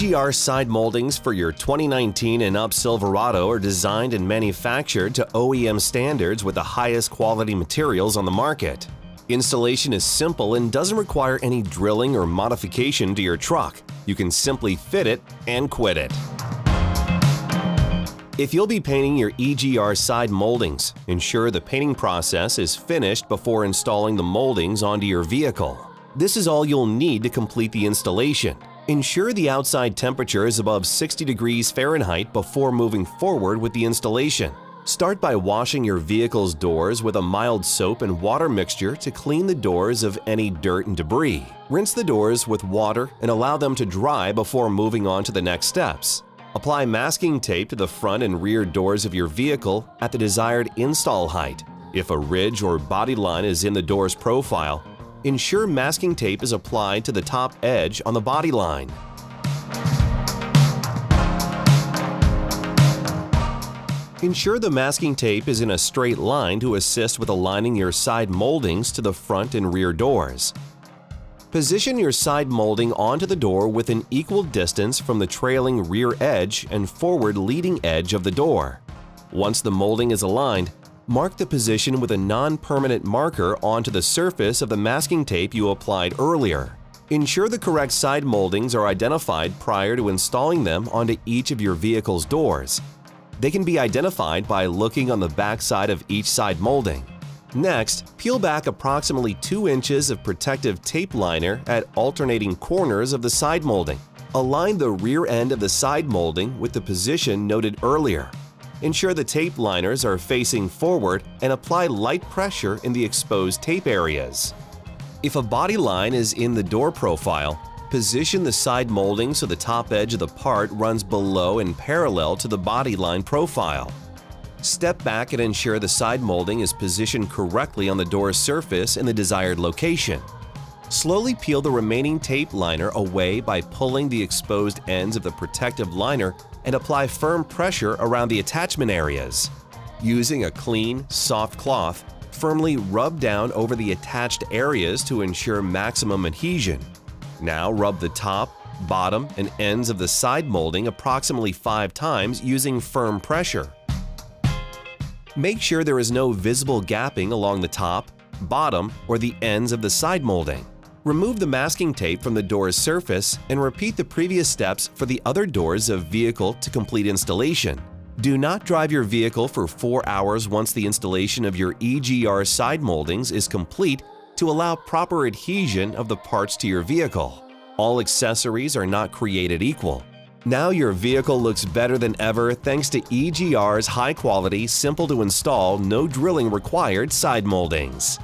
EGR side moldings for your 2019 and up Silverado are designed and manufactured to OEM standards with the highest quality materials on the market. Installation is simple and doesn't require any drilling or modification to your truck. You can simply fit it and quit it. If you'll be painting your EGR side moldings, ensure the painting process is finished before installing the moldings onto your vehicle. This is all you'll need to complete the installation. Ensure the outside temperature is above 60 degrees Fahrenheit before moving forward with the installation. Start by washing your vehicle's doors with a mild soap and water mixture to clean the doors of any dirt and debris. Rinse the doors with water and allow them to dry before moving on to the next steps. Apply masking tape to the front and rear doors of your vehicle at the desired install height. If a ridge or body line is in the door's profile, ensure masking tape is applied to the top edge on the body line. Ensure the masking tape is in a straight line to assist with aligning your side moldings to the front and rear doors. Position your side molding onto the door with an equal distance from the trailing rear edge and forward leading edge of the door. Once the molding is aligned, mark the position with a non-permanent marker onto the surface of the masking tape you applied earlier. Ensure the correct side moldings are identified prior to installing them onto each of your vehicle's doors. They can be identified by looking on the back side of each side molding. Next, peel back approximately 2 inches of protective tape liner at alternating corners of the side molding. Align the rear end of the side molding with the position noted earlier. Ensure the tape liners are facing forward and apply light pressure in the exposed tape areas. If a body line is in the door profile, position the side molding so the top edge of the part runs below and parallel to the body line profile. Step back and ensure the side molding is positioned correctly on the door's surface in the desired location. Slowly peel the remaining tape liner away by pulling the exposed ends of the protective liner and apply firm pressure around the attachment areas. Using a clean, soft cloth, firmly rub down over the attached areas to ensure maximum adhesion. Now rub the top, bottom, and ends of the side molding approximately 5 times using firm pressure. Make sure there is no visible gapping along the top, bottom, or the ends of the side molding. Remove the masking tape from the door's surface and repeat the previous steps for the other doors of vehicle to complete installation. Do not drive your vehicle for 4 hours once the installation of your EGR side moldings is complete to allow proper adhesion of the parts to your vehicle. All accessories are not created equal. Now your vehicle looks better than ever thanks to EGR's high-quality, simple-to-install, no drilling required side moldings.